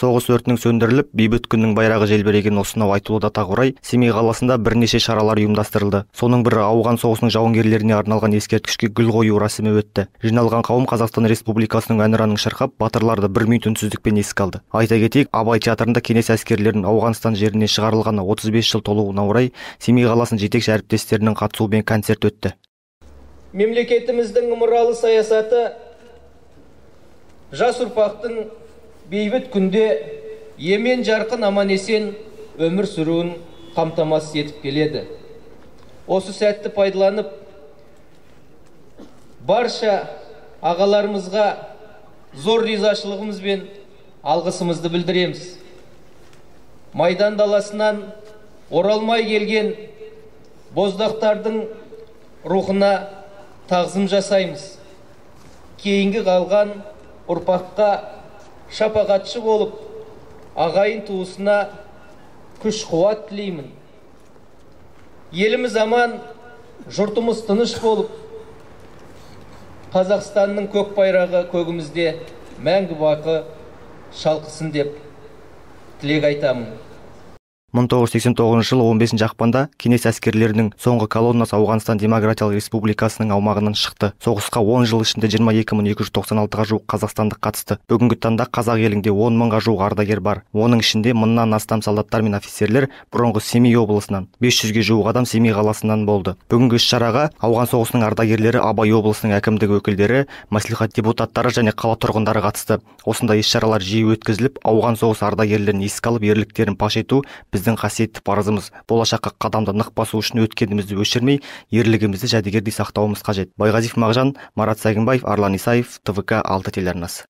соғыс өртінің сөндіріліп, бейбіт күннің байрағы желбіреген осынау айтулы датаға орай Семей қаласында бірнеше шаралар ұйымдастырылды. Соның бірі ауған соғысының жауынгерлеріне арналған ескерткішке гүл қою рәсімі өтті. Жиналған қауым Қазақстан Республикасының әнұранын шырқап, батырларды бір минут үнсіздікпен еске алды. Айта кетейік, Абай театрында кеңес әскерлерінің Ауғанстан жеріне шығарылғаны 35 жыл толуына орай Семей қаласының жетекші әріптестерінің қатысуымен концерт өтті. Мемлекетіміздің ымыралы саясаты жас ұрпақтың бейбіт күнде емен жарқын аман-есен өмір сүруін қамтамасыз етіп келеді. Осы сәтті пайдаланып, барша ағаларымызға зор ризашылығымыз бен алғысымызды білдіреміз. Майдан даласынан оралмай келген боздақтардың рухына тағзым жасаймыз. Кейінгі қалған ұрпаққа шапағатшы болып, ағайын туысына күш қуат тілеймін. Еліміз аман, жұртымыз тыныш болып, Қазақстанның көк байрағы көгімізде мәңгі бақы шалқысын деп тілек айтамын. 1989 жылы 15 ақпанда кеңес әскерлерінің соңғы колоннасы Ауғанстан Демократиялық Республикасының аумағынан шықты. Соғысқа 10 жыл ішінде 22296-ға жуық қазақстандық қатысты. Бүгінгі таңда қазақ елінде 10 мыңға жуық ардагер бар. Оның ішінде мыңнан астам солдаттар мен офицерлер бұрынғы Семей облысынан, 500-ге жуық адам Семей қаласынан болды. Бүгінгі іс-шараға ауған соғысының ардагерлері, Абай облысының әкімдігі өкілдері, мәслихат депутаттары және қала тұрғындары қатысты. Осындай іс-шаралар жиі өткізіліп, ауған соғыс ардагерлерін еске алып, ерліктерін паш ету біздің қасиетті парызымыз. Болашаққа қадамды нық басу үшін өткенімізді өшірмей, ерлігімізді жәдігердей сақтауымыз қажет. Байғазиев Мағжан, Марат Сагинбаев, Арлан Исаев, ТВК-6 телеарнасы.